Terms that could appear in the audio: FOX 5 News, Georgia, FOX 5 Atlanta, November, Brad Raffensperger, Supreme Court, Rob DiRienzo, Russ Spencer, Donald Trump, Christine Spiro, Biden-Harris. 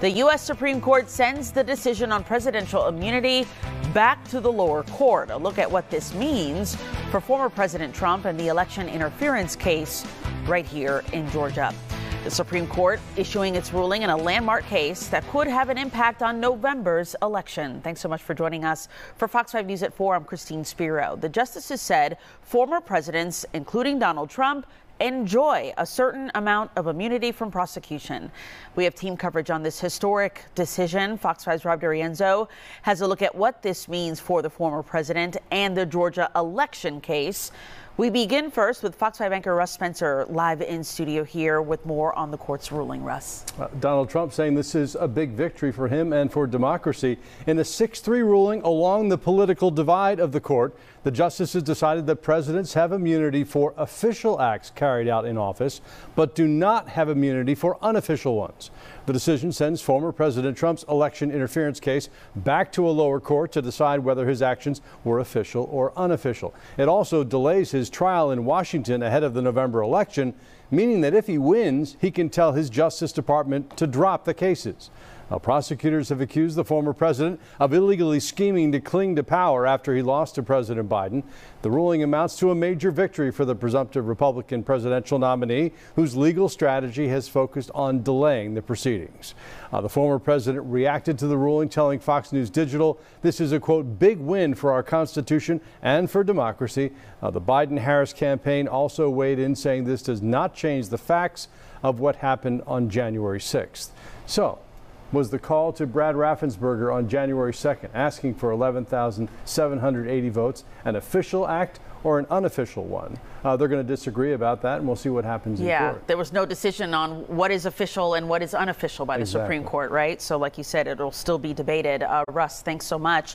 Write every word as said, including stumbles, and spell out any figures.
The U S. Supreme Court sends the decision on presidential immunity back to the lower court. A look at what this means for former President Trump and the election interference case right here in Georgia. The Supreme Court issuing its ruling in a landmark case that could have an impact on November's election. Thanks so much for joining us. For Fox five News at four, I'm Christine Spiro. The justices said former presidents, including Donald Trump, enjoy a certain amount of immunity from prosecution. We have team coverage on this historic decision. Fox five's Rob DiRienzo has a look at what this means for the former president and the Georgia election case. We begin first with Fox five anchor Russ Spencer live in studio here with more on the court's ruling. Russ. Uh, Donald Trump saying this is a big victory for him and for democracy. In a six three ruling along the political divide of the court, the justices decided that presidents have immunity for official acts carried out in office, but do not have immunity for unofficial ones. The decision sends former President Trump's election interference case back to a lower court to decide whether his actions were official or unofficial. It also delays his trial in Washington ahead of the November election, meaning that if he wins, he can tell his Justice Department to drop the cases. Now, prosecutors have accused the former president of illegally scheming to cling to power after he lost to President Biden. The ruling amounts to a major victory for the presumptive Republican presidential nominee, whose legal strategy has focused on delaying the proceedings. Uh, the former president reacted to the ruling, telling Fox News Digital, "This is a, quote, big win for our Constitution and for democracy." Uh, the Biden-Harris campaign also weighed in, saying this does not change the facts of what happened on January sixth. So, was the call to Brad Raffensperger on January second, asking for eleven thousand seven hundred eighty votes, an official act or an unofficial one? Uh, they're going to disagree about that, and we'll see what happens in yeah, court. Yeah, there was no decision on what is official and what is unofficial by the exactly. Supreme Court, right? So like you said, it'll still be debated. Uh, Russ, thanks so much.